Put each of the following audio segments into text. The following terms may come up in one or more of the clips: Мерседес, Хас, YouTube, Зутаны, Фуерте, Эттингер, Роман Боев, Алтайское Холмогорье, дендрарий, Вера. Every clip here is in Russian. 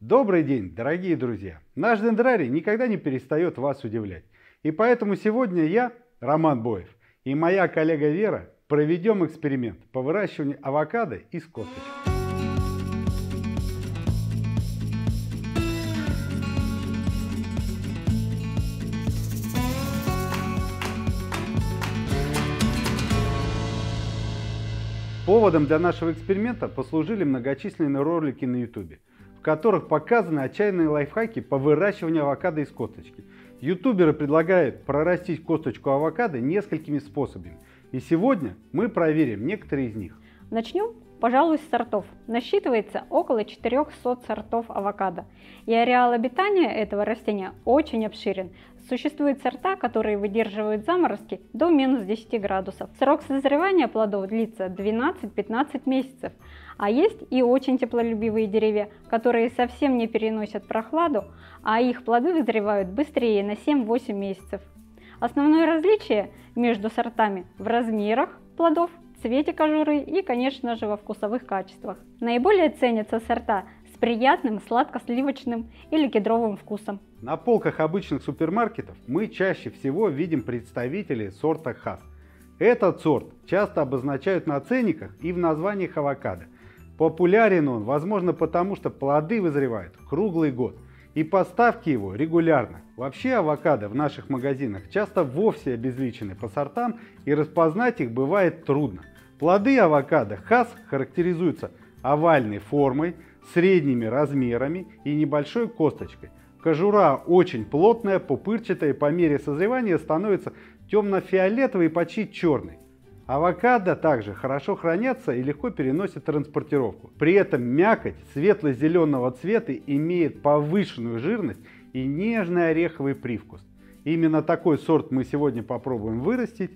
Добрый день, дорогие друзья! Наш дендрарий никогда не перестает вас удивлять. И поэтому сегодня я, Роман Боев, и моя коллега Вера проведем эксперимент по выращиванию авокадо из косточек. Поводом для нашего эксперимента послужили многочисленные ролики на YouTube, в которых показаны отчаянные лайфхаки по выращиванию авокадо из косточки. Ютуберы предлагают прорастить косточку авокадо несколькими способами, и сегодня мы проверим некоторые из них. Начнем, пожалуй, с сортов. Насчитывается около 400 сортов авокадо, и ареал обитания этого растения очень обширен. Существуют сорта, которые выдерживают заморозки до минус 10 градусов. Срок созревания плодов длится 12-15 месяцев. А есть и очень теплолюбивые деревья, которые совсем не переносят прохладу, а их плоды вызревают быстрее на 7-8 месяцев. Основное различие между сортами в размерах плодов, цвете кожуры и, конечно же, во вкусовых качествах. Наиболее ценятся сорта с приятным сладко-сливочным или кедровым вкусом. На полках обычных супермаркетов мы чаще всего видим представителей сорта Хас. Этот сорт часто обозначают на ценниках и в названиях авокадо. Популярен он, возможно, потому что плоды вызревают круглый год и поставки его регулярны. Вообще авокадо в наших магазинах часто вовсе обезличены по сортам, и распознать их бывает трудно. Плоды авокадо Хас характеризуются овальной формой, средними размерами и небольшой косточкой. Кожура очень плотная, пупырчатая, и по мере созревания становится темно-фиолетовой и почти черной. Авокадо также хорошо хранятся и легко переносят транспортировку. При этом мякоть светло-зеленого цвета имеет повышенную жирность и нежный ореховый привкус. Именно такой сорт мы сегодня попробуем вырастить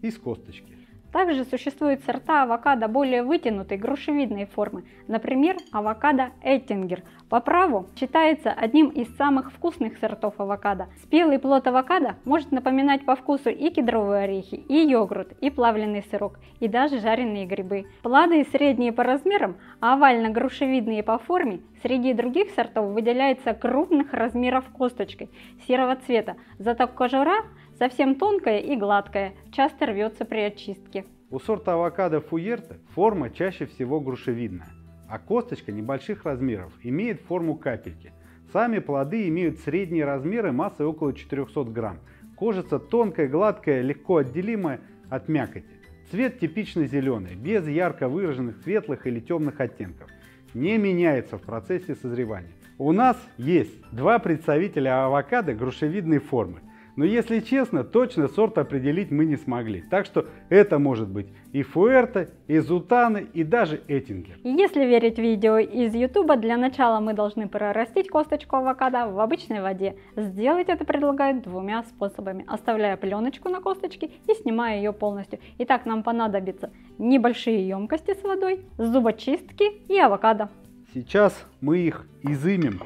из косточки. Также существуют сорта авокадо более вытянутой, грушевидной формы. Например, авокадо Эттингер по праву считается одним из самых вкусных сортов авокадо. Спелый плод авокадо может напоминать по вкусу и кедровые орехи, и йогурт, и плавленый сырок, и даже жареные грибы. Плоды средние по размерам, а овально-грушевидные по форме, среди других сортов выделяется крупных размеров косточкой серого цвета, зато кожура совсем тонкая и гладкая, часто рвется при очистке. У сорта авокадо Фуерте форма чаще всего грушевидная, а косточка небольших размеров имеет форму капельки. Сами плоды имеют средние размеры массой около 400 грамм. Кожица тонкая, гладкая, легко отделимая от мякоти. Цвет типично зеленый, без ярко выраженных светлых или темных оттенков. Не меняется в процессе созревания. У нас есть два представителя авокадо грушевидной формы. Но если честно, точно сорт определить мы не смогли. Так что это может быть и Фуерте, и Зутаны, и даже Эттингер. Если верить видео из YouTube, для начала мы должны прорастить косточку авокадо в обычной воде. Сделать это предлагают двумя способами: оставляя пленочку на косточке и снимая ее полностью. Итак, нам понадобятся небольшие емкости с водой, зубочистки и авокадо. Сейчас мы их изымем.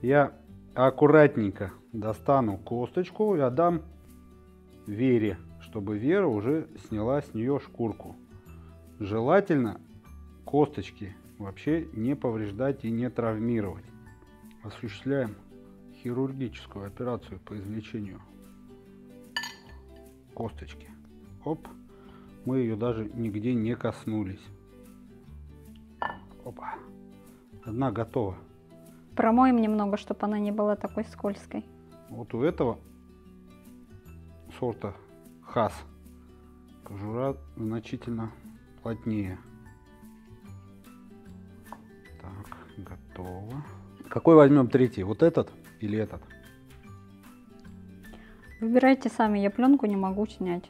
Я аккуратненько достану косточку и отдам Вере, чтобы Вера уже сняла с нее шкурку. Желательно косточки вообще не повреждать и не травмировать. Осуществляем хирургическую операцию по извлечению косточки. Оп, мы ее даже нигде не коснулись. Опа, одна готова. Промоем немного, чтобы она не была такой скользкой. Вот у этого сорта Хас кожура значительно плотнее. Так, готово. Какой возьмем третий? Вот этот или этот? Выбирайте сами, я пленку не могу снять.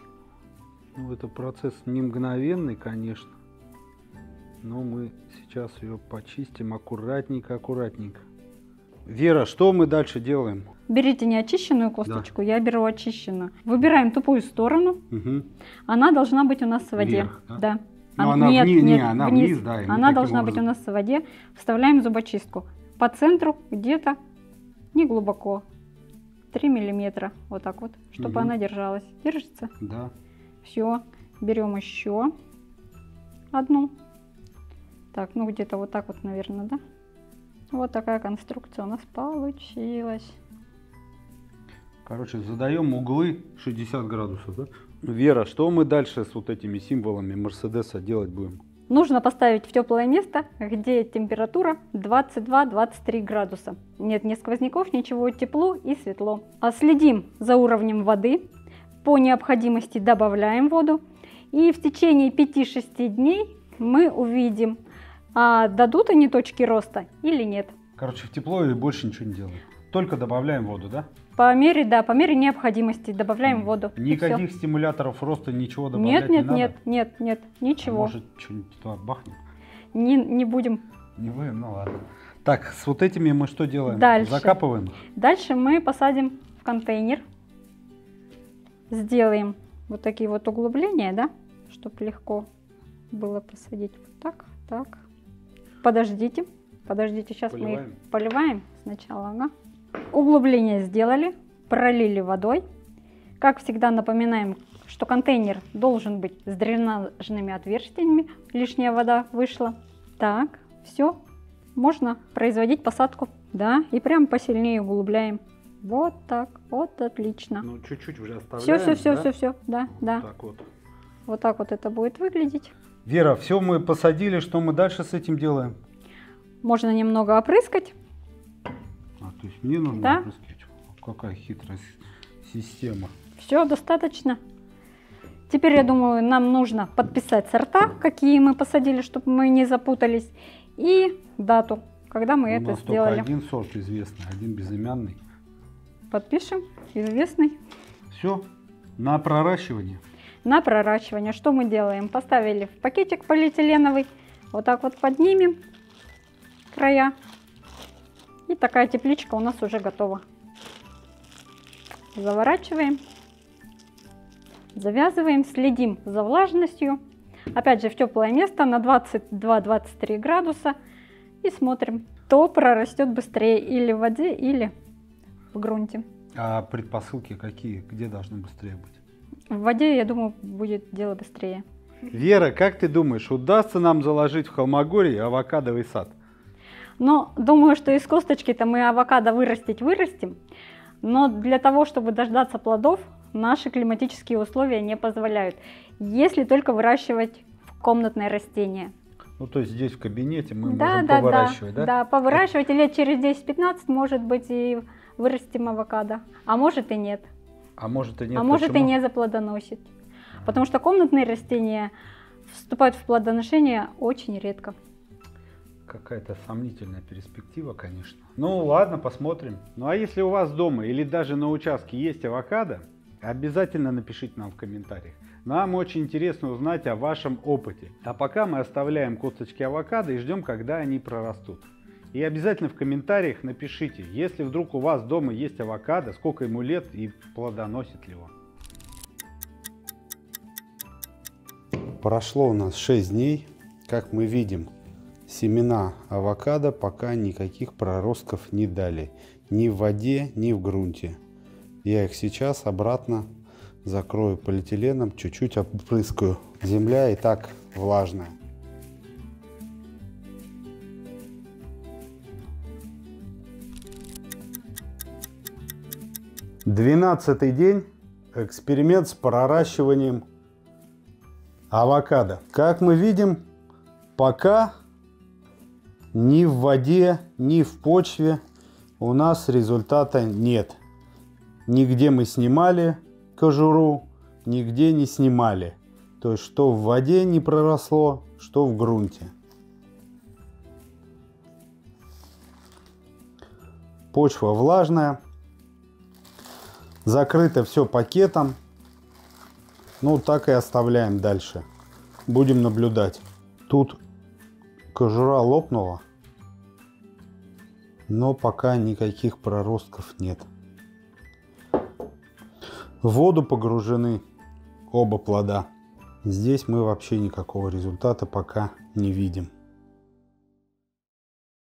Ну, это процесс не мгновенный, конечно. Но мы сейчас ее почистим аккуратненько. Вера, что мы дальше делаем? Берите неочищенную косточку, да. Я беру очищенную. Выбираем тупую сторону. Угу. Она должна быть у нас в воде. Вверх, да? Да. Она вниз, да. Она должна быть у нас в воде. Вставляем зубочистку. По центру где-то не глубоко. 3 миллиметра. Вот так вот, чтобы угу. Она держалась. Держится? Да. Все. Берем еще одну. Так, ну где-то вот так вот, наверное, да? Вот такая конструкция у нас получилась. Короче, задаем углы 60 градусов, да? Вера, что мы дальше с вот этими символами Мерседеса делать будем? Нужно поставить в теплое место, где температура 22-23 градуса. Нет ни сквозняков, ничего, тепло и светло. А следим за уровнем воды. По необходимости добавляем воду. И в течение 5-6 дней мы увидим, дадут они точки роста или нет. Короче, в тепло и больше ничего не делаем. Только добавляем воду, да? По мере необходимости добавляем воду. Никаких стимуляторов роста, ничего добавлять не надо? Нет, ничего. А может, что-нибудь туда бахнет? Не будем. Не будем, ну ладно. Так, с вот этими мы что делаем? Дальше. Закапываем? Дальше мы посадим в контейнер. Сделаем вот такие вот углубления, да? Чтобы легко было посадить. Вот так, так. Подождите, сейчас мы их поливаем сначала, ага. Углубление сделали, пролили водой. Как всегда напоминаем, что контейнер должен быть с дренажными отверстиями. Лишняя вода вышла. Так, все, можно производить посадку. Да, и прям посильнее углубляем. Вот так, вот отлично. Ну, чуть-чуть уже оставляем. Все, да. Вот так вот это будет выглядеть. Вера, все мы посадили, что мы дальше с этим делаем? Можно немного опрыскать. То есть мне нужно, да? Какая хитрая система. Все, достаточно. Теперь, я думаю, нам нужно подписать сорта, какие мы посадили, чтобы мы не запутались. И дату, когда мы это сделали. У нас только один сорт известный, один безымянный. Подпишем, известный. Все, на проращивание. На проращивание. Что мы делаем? Поставили в пакетик полиэтиленовый. Вот так вот поднимем края. И такая тепличка у нас уже готова. Заворачиваем, завязываем, следим за влажностью. Опять же в теплое место на 22-23 градуса. И смотрим, то прорастет быстрее или в воде, или в грунте. А предпосылки какие? Где должны быстрее быть? В воде, я думаю, будет дело быстрее. Вера, как ты думаешь, удастся нам заложить в Холмогорье авокадовый сад? Но думаю, что из косточки-то мы авокадо вырастим, но для того, чтобы дождаться плодов, наши климатические условия не позволяют, если только выращивать в комнатное растение. Ну, то есть здесь в кабинете мы можем повыращивать, да? Да, повыращивать, и лет через 10-15, может быть, и вырастим авокадо, а может и нет. А может и нет, может и не заплодоносит, потому что комнатные растения вступают в плодоношение очень редко. Какая-то сомнительная перспектива, конечно. Ну ладно, посмотрим. Ну а если у вас дома или даже на участке есть авокадо, обязательно напишите нам в комментариях. Нам очень интересно узнать о вашем опыте. А пока мы оставляем косточки авокадо и ждем, когда они прорастут. И обязательно в комментариях напишите, если вдруг у вас дома есть авокадо, сколько ему лет и плодоносит ли он. Прошло у нас 6 дней. Как мы видим, семена авокадо пока никаких проростков не дали, ни в воде, ни в грунте. Я их сейчас обратно закрою полиэтиленом, чуть-чуть опрыскаю. Земля и так влажная. Двенадцатый день. Эксперимент с проращиванием авокадо. Как мы видим, пока ни в воде, ни в почве у нас результата нет. Нигде мы снимали кожуру, нигде не снимали. То есть, что в воде не проросло, что в грунте. Почва влажная. Закрыто все пакетом. Ну, так и оставляем дальше. Будем наблюдать. Тут кожура лопнула, но пока никаких проростков нет. В воду погружены оба плода. Здесь мы вообще никакого результата пока не видим.